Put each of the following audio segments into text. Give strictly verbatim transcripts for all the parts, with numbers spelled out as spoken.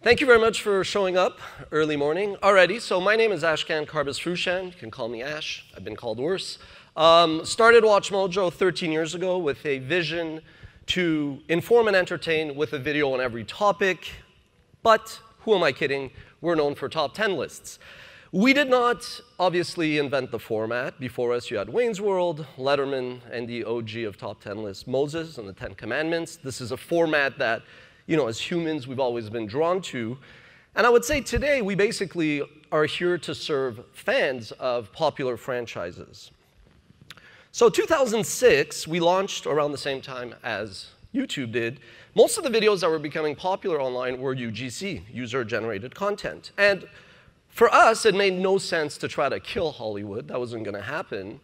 Thank you very much for showing up early morning. Alrighty, so my name is Ashkan Karbasfrooshan. You can call me Ash. I've been called worse. Um, started WatchMojo thirteen years ago with a vision to inform and entertain with a video on every topic. But who am I kidding? We're known for top ten lists. We did not, obviously, invent the format. Before us, you had Wayne's World, Letterman, and the O G of top ten lists, Moses and the Ten Commandments. This is a format that, you know, as humans, we've always been drawn to. And I would say today, we basically are here to serve fans of popular franchises. So two thousand six, we launched around the same time as YouTube did. Most of the videos that were becoming popular online were U G C, user-generated content. And for us, it made no sense to try to kill Hollywood. That wasn't going to happen.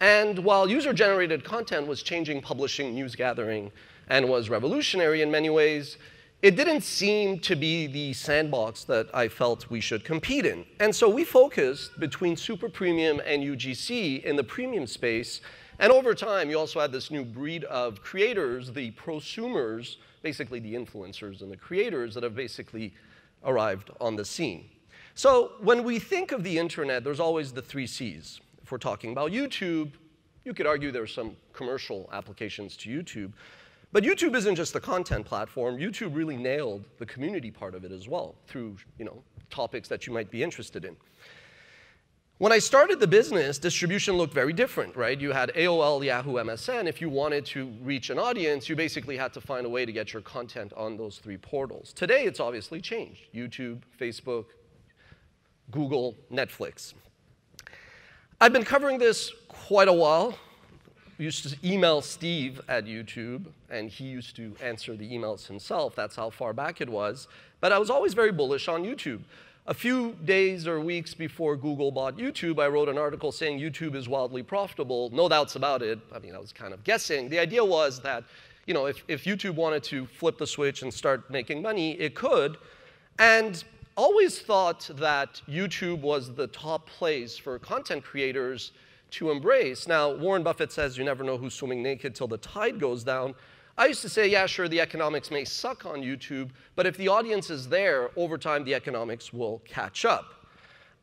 And while user-generated content was changing publishing, news gathering, and was revolutionary in many ways, it didn't seem to be the sandbox that I felt we should compete in. And so we focused between super premium and U G C in the premium space. And over time, you also had this new breed of creators, the prosumers, basically the influencers and the creators that have basically arrived on the scene. So when we think of the internet, there's always the three C's. If we're talking about YouTube, you could argue there's some commercial applications to YouTube. But YouTube isn't just a content platform. YouTube really nailed the community part of it as well through, you know, topics that you might be interested in. When I started the business, distribution looked very different, right? You had A O L, Yahoo, M S N. If you wanted to reach an audience, you basically had to find a way to get your content on those three portals. Today, it's obviously changed. YouTube, Facebook, Google, Netflix. I've been covering this quite a while. I used to email Steve at YouTube, and he used to answer the emails himself. That's how far back it was. But I was always very bullish on YouTube. A few days or weeks before Google bought YouTube, I wrote an article saying YouTube is wildly profitable. No doubts about it. I mean, I was kind of guessing. The idea was that, you know, if, if YouTube wanted to flip the switch and start making money, it could. And always thought that YouTube was the top place for content creators to embrace. Now, Warren Buffett says you never know who's swimming naked till the tide goes down. I used to say, yeah, sure, the economics may suck on YouTube, but if the audience is there, over time, the economics will catch up.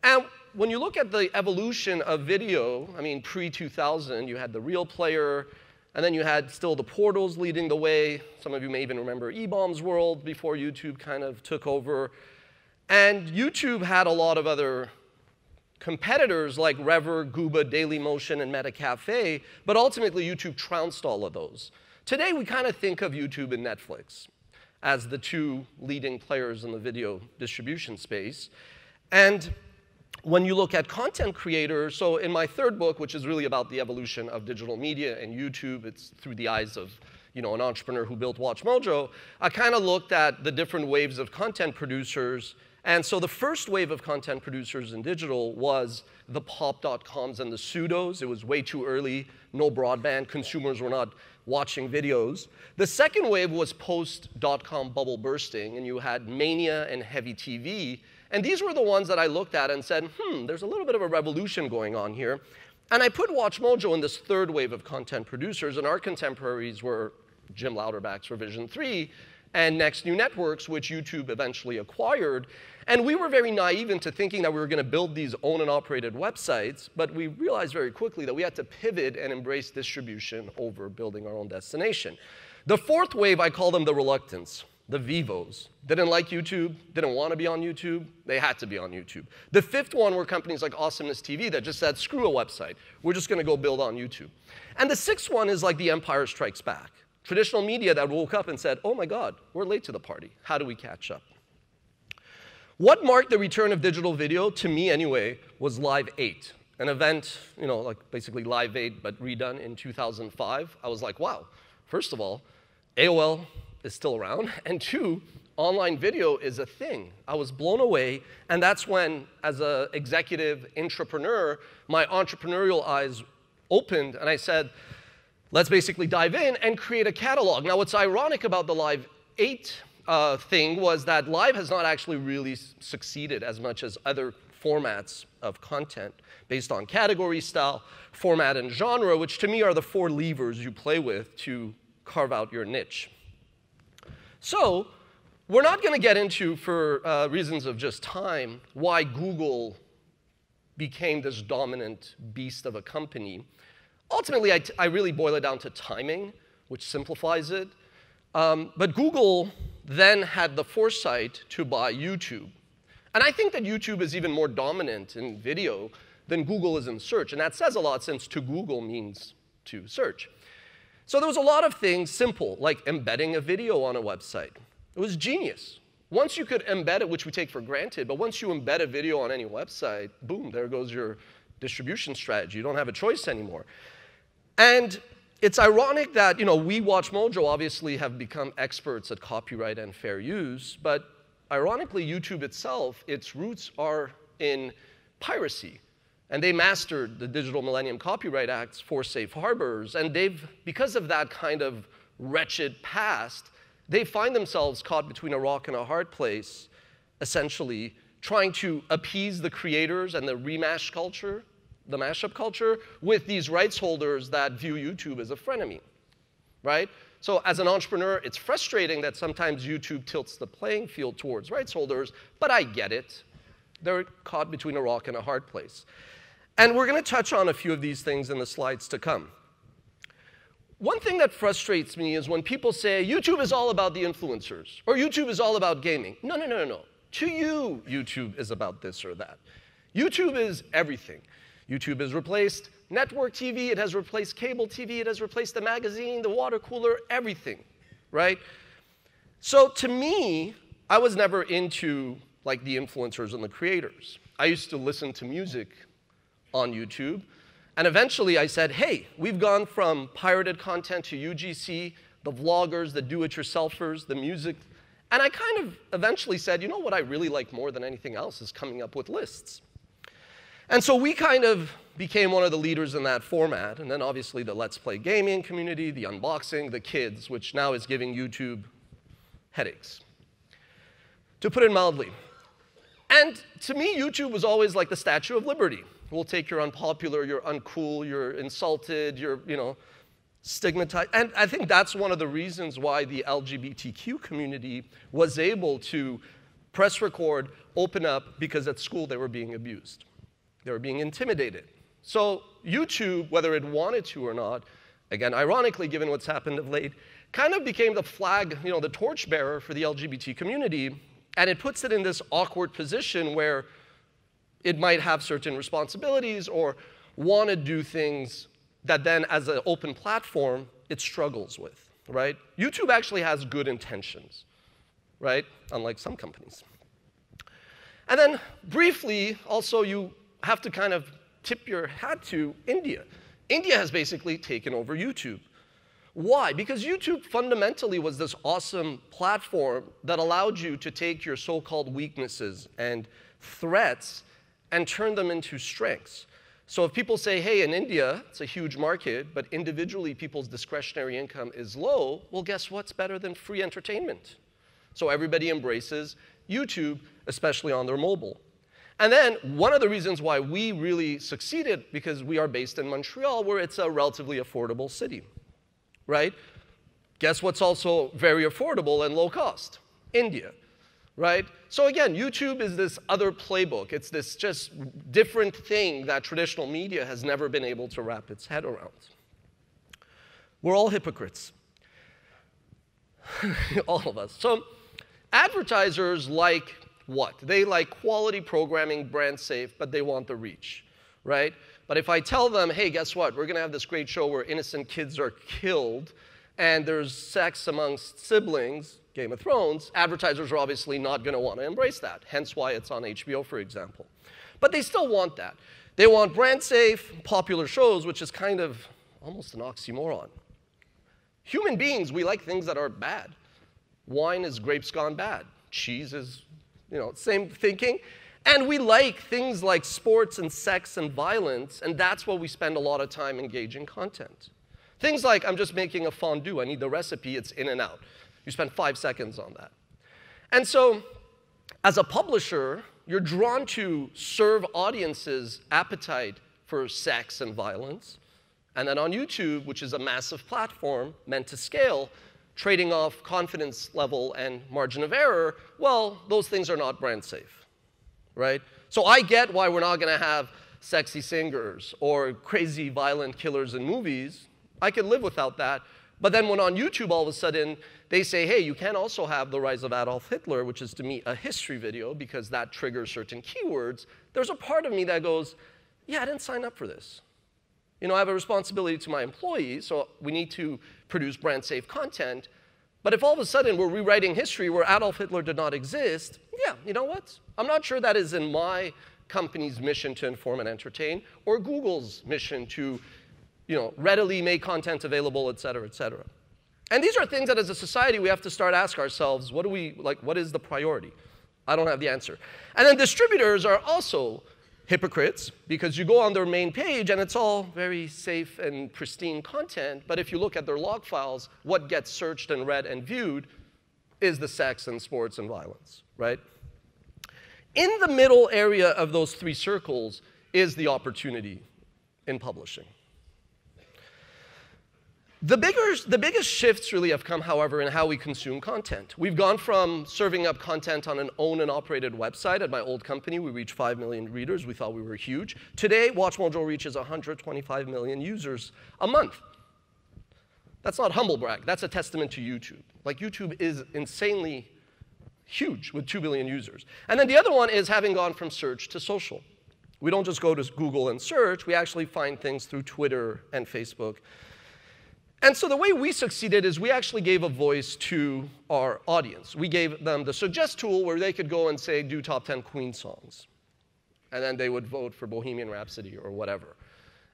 And when you look at the evolution of video, I mean, pre two thousand, you had the Real Player, and then you had still the portals leading the way. Some of you may even remember eBaum's World before YouTube kind of took over. And YouTube had a lot of other competitors like Revver, Guba, Dailymotion, and Meta Cafe, but ultimately YouTube trounced all of those. Today, we kind of think of YouTube and Netflix as the two leading players in the video distribution space. And when you look at content creators, so in my third book, which is really about the evolution of digital media and YouTube, it's through the eyes of, you know, an entrepreneur who built WatchMojo, I kind of looked at the different waves of content producers. And so the first wave of content producers in digital was the pop dot coms and the pseudos. It was way too early, no broadband, consumers were not watching videos. The second wave was post dot com bubble bursting, and you had Mania and Heavy T V. And these were the ones that I looked at and said, hmm, there's a little bit of a revolution going on here. And I put WatchMojo in this third wave of content producers, and our contemporaries were Jim Louderback's Revision three, and Next New Networks, which YouTube eventually acquired. And we were very naive into thinking that we were going to build these owned and operated websites, but we realized very quickly that we had to pivot and embrace distribution over building our own destination. The fourth wave, I call them the reluctants, the vivos. Didn't like YouTube, didn't want to be on YouTube, they had to be on YouTube. The fifth one were companies like Awesomeness T V that just said, screw a website, we're just going to go build on YouTube. And the sixth one is like the Empire Strikes Back. Traditional media that woke up and said, oh my God, we're late to the party. How do we catch up? What marked the return of digital video, to me anyway, was Live eight, an event, you know, like basically Live eight, but redone in two thousand five. I was like, wow, first of all, A O L is still around, and two, online video is a thing. I was blown away, and that's when, as an executive entrepreneur, my entrepreneurial eyes opened, and I said, let's basically dive in and create a catalog. Now, what's ironic about the Live eight uh, thing was that Live has not actually really succeeded as much as other formats of content based on category, style, format, and genre, which to me are the four levers you play with to carve out your niche. So We're not going to get into, for uh, reasons of just time, why Google became this dominant beast of a company. Ultimately, I, t I really boil it down to timing, which simplifies it. Um, but Google then had the foresight to buy YouTube. And I think that YouTube is even more dominant in video than Google is in search. And that says a lot, since to Google means to search. So there was a lot of things simple, like embedding a video on a website. It was genius. Once you could embed it, which we take for granted, but once you embed a video on any website, boom, there goes your distribution strategy. You don't have a choice anymore. And it's ironic that, you know, we WatchMojo obviously have become experts at copyright and fair use, but ironically, YouTube itself, its roots are in piracy. And they mastered the Digital Millennium Copyright Acts for safe harbors. And they've, because of that kind of wretched past, they find themselves caught between a rock and a hard place, essentially trying to appease the creators and the remash culture, the mashup culture, with these rights holders that view YouTube as a frenemy, right? So as an entrepreneur, it's frustrating that sometimes YouTube tilts the playing field towards rights holders, but I get it. They're caught between a rock and a hard place. And we're going to touch on a few of these things in the slides to come. One thing that frustrates me is when people say, YouTube is all about the influencers, or YouTube is all about gaming. No, no, no, no, no. To you, YouTube is about this or that. YouTube is everything. YouTube has replaced network T V. It has replaced cable T V. It has replaced the magazine, the water cooler, everything, right? So to me, I was never into like the influencers and the creators. I used to listen to music on YouTube. And eventually I said, hey, we've gone from pirated content to U G C, the vloggers, the do-it-yourselfers, the music. And I kind of eventually said, you know what I really like more than anything else is coming up with lists. And so we kind of became one of the leaders in that format. And then obviously the Let's Play gaming community, the unboxing, the kids, which now is giving YouTube headaches, to put it mildly. And to me, YouTube was always like the Statue of Liberty. We'll take your unpopular, you're uncool, you're insulted, you're, you know, stigmatized. And I think that's one of the reasons why the L G B T Q community was able to press record, open up, because at school they were being abused. They were being intimidated. So YouTube, whether it wanted to or not, again, ironically, given what's happened of late, kind of became the flag, you know, the torchbearer for the L G B T community. And it puts it in this awkward position where it might have certain responsibilities or want to do things that then, as an open platform, it struggles with, right? YouTube actually has good intentions, right? Unlike some companies. And then briefly, also, you have to kind of tip your hat to India. India has basically taken over YouTube. Why? Because YouTube fundamentally was this awesome platform that allowed you to take your so-called weaknesses and threats and turn them into strengths. So if people say, hey, in India, it's a huge market, but individually people's discretionary income is low, well, guess what's better than free entertainment? So everybody embraces YouTube, especially on their mobile. And then one of the reasons why we really succeeded, because we are based in Montreal, where it's a relatively affordable city, right? Guess what's also very affordable and low cost? India. Right? So again, YouTube is this other playbook. It's this just different thing that traditional media has never been able to wrap its head around. We're all hypocrites. All of us. So advertisers like what? They like quality programming, brand safe, but they want the reach, right? But if I tell them, hey, guess what? We're going to have this great show where innocent kids are killed and there's sex amongst siblings, Game of Thrones, advertisers are obviously not going to want to embrace that, hence why it's on H B O, for example. But they still want that. They want brand-safe, popular shows, which is kind of almost an oxymoron. Human beings, we like things that are bad. Wine is grapes gone bad. Cheese is, you know, same thinking. And we like things like sports and sex and violence, and that's where we spend a lot of time engaging content. Things like, I'm just making a fondue, I need the recipe, it's in and out. You spend five seconds on that. And so, as a publisher, you're drawn to serve audiences' appetite for sex and violence. And then on YouTube, which is a massive platform meant to scale, trading off confidence level and margin of error, well, those things are not brand safe, right? So I get why we're not going to have sexy singers or crazy violent killers in movies. I could live without that. But then when on YouTube all of a sudden they say, hey, you can also have the rise of Adolf Hitler, which is to me a history video because that triggers certain keywords, there's a part of me that goes, yeah, I didn't sign up for this. You know, I have a responsibility to my employees, so we need to produce brand-safe content. But if all of a sudden we're rewriting history where Adolf Hitler did not exist, yeah, you know what? I'm not sure that is in my company's mission to inform and entertain, or Google's mission to, you know, readily make content available, et cetera, et cetera. And these are things that as a society we have to start asking ourselves, what do we, like, what is the priority? I don't have the answer. And then distributors are also hypocrites, because you go on their main page and it's all very safe and pristine content, but if you look at their log files, what gets searched and read and viewed is the sex and sports and violence, right? In the middle area of those three circles is the opportunity in publishing. The, bigger, the biggest shifts really have come, however, in how we consume content. We've gone from serving up content on an owned and operated website. At my old company, we reached five million readers. We thought we were huge. Today, WatchMojo reaches one hundred twenty-five million users a month. That's not humble brag. That's a testament to YouTube. Like, YouTube is insanely huge with two billion users. And then the other one is having gone from search to social. We don't just go to Google and search. We actually find things through Twitter and Facebook. And so the way we succeeded is we actually gave a voice to our audience. We gave them the suggest tool where they could go and say, do top ten Queen songs. And then they would vote for Bohemian Rhapsody or whatever.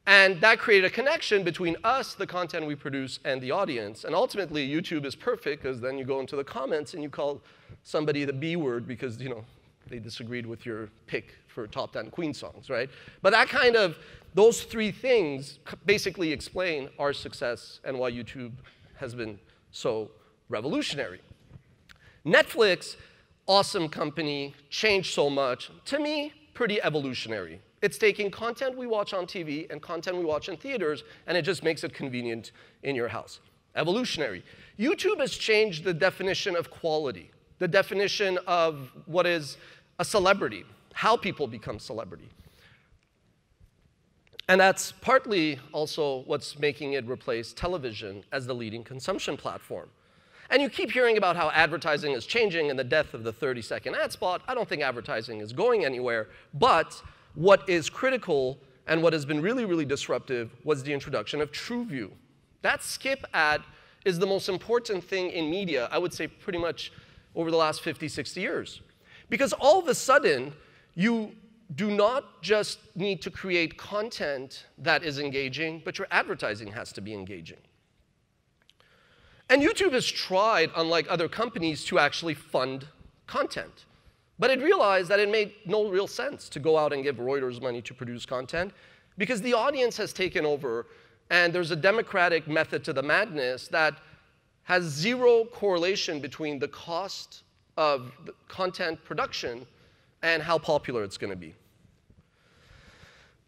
And that created a connection between us, the content we produce, and the audience. And ultimately, YouTube is perfect because then you go into the comments and you call somebody the B word because, you know, they disagreed with your pick for top ten Queen songs, right? But that kind of, those three things basically explain our success and why YouTube has been so revolutionary. Netflix, awesome company, changed so much. To me, pretty evolutionary. It's taking content we watch on T V and content we watch in theaters, and it just makes it convenient in your house. Evolutionary. YouTube has changed the definition of quality, the definition of what is a celebrity, how people become celebrity. And that's partly also what's making it replace television as the leading consumption platform. And you keep hearing about how advertising is changing and the death of the thirty-second ad spot. I don't think advertising is going anywhere, but what is critical and what has been really, really disruptive was the introduction of TrueView. That skip ad is the most important thing in media, I would say pretty much over the last fifty, sixty years. Because all of a sudden, you do not just need to create content that is engaging, but your advertising has to be engaging. And YouTube has tried, unlike other companies, to actually fund content. But it realized that it made no real sense to go out and give Reuters money to produce content, because the audience has taken over, and there's a democratic method to the madness that has zero correlation between the cost of the content production and how popular it's going to be.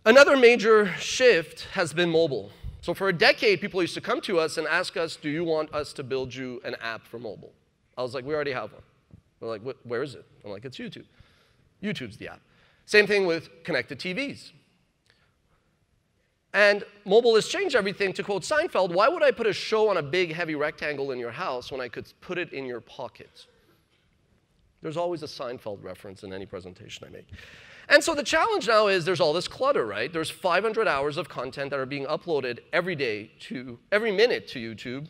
Another major shift has been mobile. So for a decade, people used to come to us and ask us, do you want us to build you an app for mobile? I was like, we already have one. They're like, where is it? I'm like, it's YouTube. YouTube's the app. Same thing with connected T Vs. And mobile has changed everything. To quote Seinfeld, why would I put a show on a big, heavy rectangle in your house when I could put it in your pocket? There's always a Seinfeld reference in any presentation I make. And so the challenge now is there's all this clutter, right? There's five hundred hours of content that are being uploaded every day to, every minute to YouTube.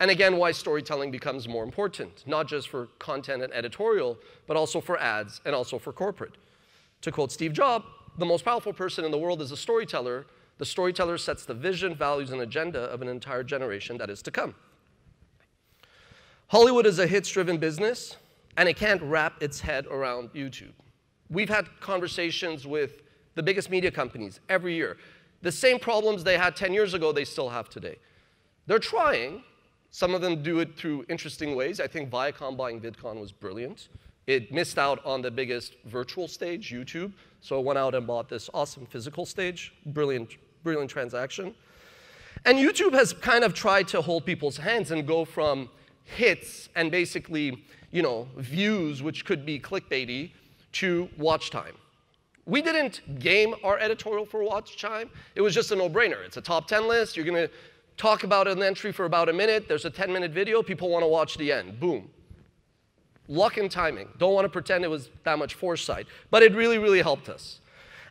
And again, why storytelling becomes more important, not just for content and editorial, but also for ads and also for corporate. To quote Steve Jobs, the most powerful person in the world is a storyteller. The storyteller sets the vision, values, and agenda of an entire generation that is to come. Hollywood is a hits-driven business, and it can't wrap its head around YouTube. We've had conversations with the biggest media companies every year. The same problems they had ten years ago, they still have today. They're trying. Some of them do it through interesting ways. I think Viacom buying VidCon was brilliant. It missed out on the biggest virtual stage, YouTube, so it went out and bought this awesome physical stage. Brilliant, brilliant transaction. And YouTube has kind of tried to hold people's hands and go from hits and basically, you know, views, which could be clickbaity, to watch time. We didn't game our editorial for watch time. It was just a no-brainer. It's a top ten list. You're going to talk about an entry for about a minute. There's a ten minute video. People want to watch the end. Boom. Luck and timing. Don't want to pretend it was that much foresight. But it really, really helped us.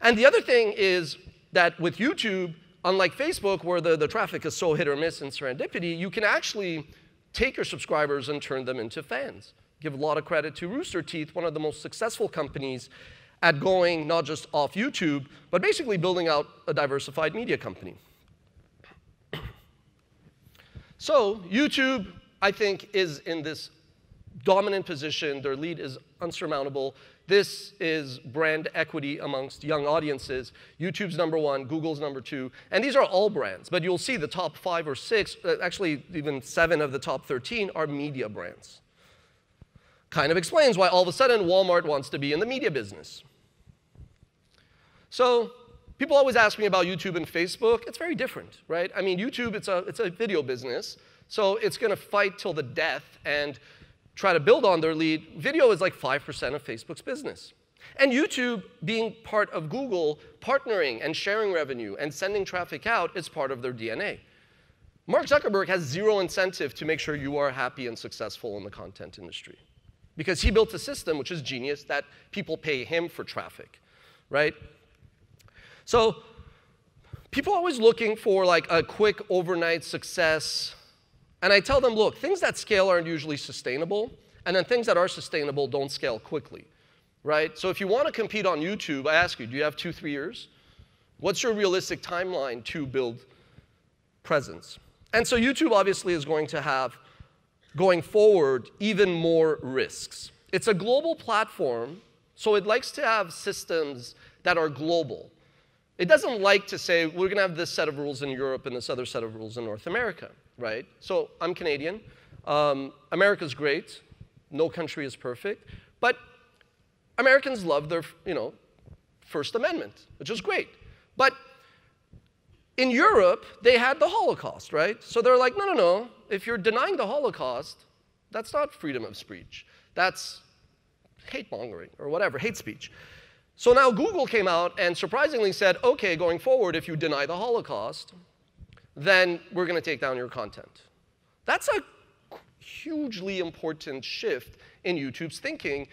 And the other thing is that with YouTube, unlike Facebook, where the, the traffic is so hit or miss in serendipity, you can actually take your subscribers and turn them into fans. Give a lot of credit to Rooster Teeth, one of the most successful companies at going not just off YouTube, but basically building out a diversified media company. So YouTube, I think, is in this dominant position. Their lead is unsurmountable. This is brand equity amongst young audiences. YouTube's number one, Google's number two, and these are all brands. But you'll see the top five or six, actually even seven of the top thirteen are media brands. Kind of explains why all of a sudden Walmart wants to be in the media business. So people always ask me about YouTube and Facebook. It's very different, right? I mean, YouTube, it's a, it's a video business, so it's going to fight till the death and try to build on their lead. Video is like five percent of Facebook's business. And YouTube, being part of Google, partnering and sharing revenue and sending traffic out is part of their D N A. Mark Zuckerberg has zero incentive to make sure you are happy and successful in the content industry, because he built a system, which is genius, that people pay him for traffic, right? So people are always looking for like a quick overnight success. And I tell them, look, things that scale aren't usually sustainable, and then things that are sustainable don't scale quickly, right? So if you want to compete on YouTube, I ask you, do you have two, three years? What's your realistic timeline to build presence? And so YouTube obviously is going to have, going forward, even more risks. It's a global platform, so it likes to have systems that are global. It doesn't like to say, we're going to have this set of rules in Europe and this other set of rules in North America, right? So I'm Canadian. Um, America's great. No country is perfect. But Americans love their, you know, First Amendment, which is great. But in Europe, they had the Holocaust, right? So they're like, no, no, no. If you're denying the Holocaust, that's not freedom of speech. That's hate-mongering or whatever, hate speech. So now Google came out and surprisingly said, OK, going forward, if you deny the Holocaust, then we're going to take down your content. That's a hugely important shift in YouTube's thinking,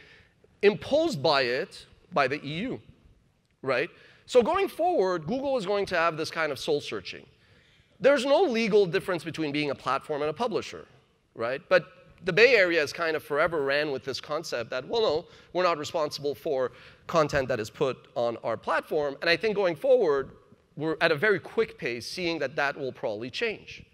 imposed by it, by the E U, right? So going forward, Google is going to have this kind of soul searching. There's no legal difference between being a platform and a publisher, right? But the Bay Area has kind of forever ran with this concept that, well, no, we're not responsible for content that is put on our platform. And I think going forward, we're at a very quick pace seeing that that will probably change,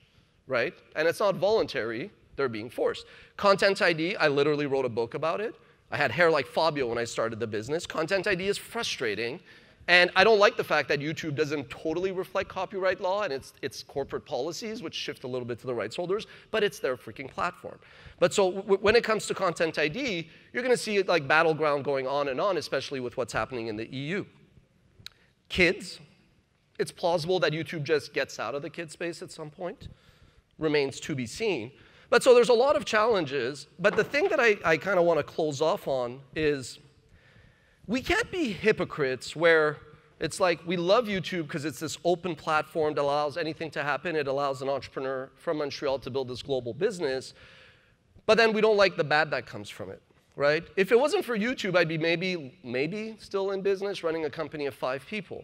right? And it's not voluntary. They're being forced. Content I D, I literally wrote a book about it. I had hair like Fabio when I started the business. Content I D is frustrating. And I don't like the fact that YouTube doesn't totally reflect copyright law and its, its corporate policies, which shift a little bit to the rights holders, but it's their freaking platform. But so w when it comes to Content I D, you're going to see it like battleground going on and on, especially with what's happening in the E U. Kids, it's plausible that YouTube just gets out of the kids space at some point. Remains to be seen. But so there's a lot of challenges. But the thing that I, I kind of want to close off on is, we can't be hypocrites where it's like we love YouTube because it's this open platform that allows anything to happen. It allows an entrepreneur from Montreal to build this global business. But then we don't like the bad that comes from it, right? If it wasn't for YouTube, I'd be maybe, maybe still in business running a company of five people.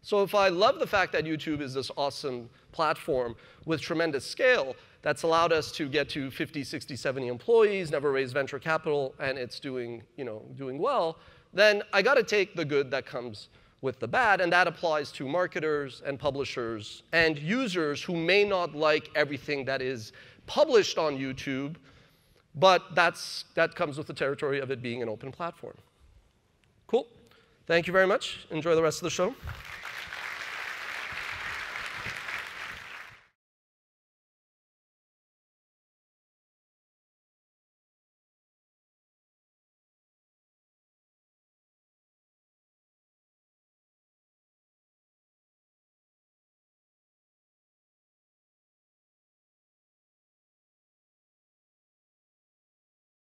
So if I love the fact that YouTube is this awesome platform with tremendous scale that's allowed us to get to fifty, sixty, seventy employees, never raise venture capital, and it's doing, you know, doing well, then I got to take the good that comes with the bad. And that applies to marketers and publishers and users who may not like everything that is published on YouTube, but that's, that comes with the territory of it being an open platform. Cool. Thank you very much. Enjoy the rest of the show.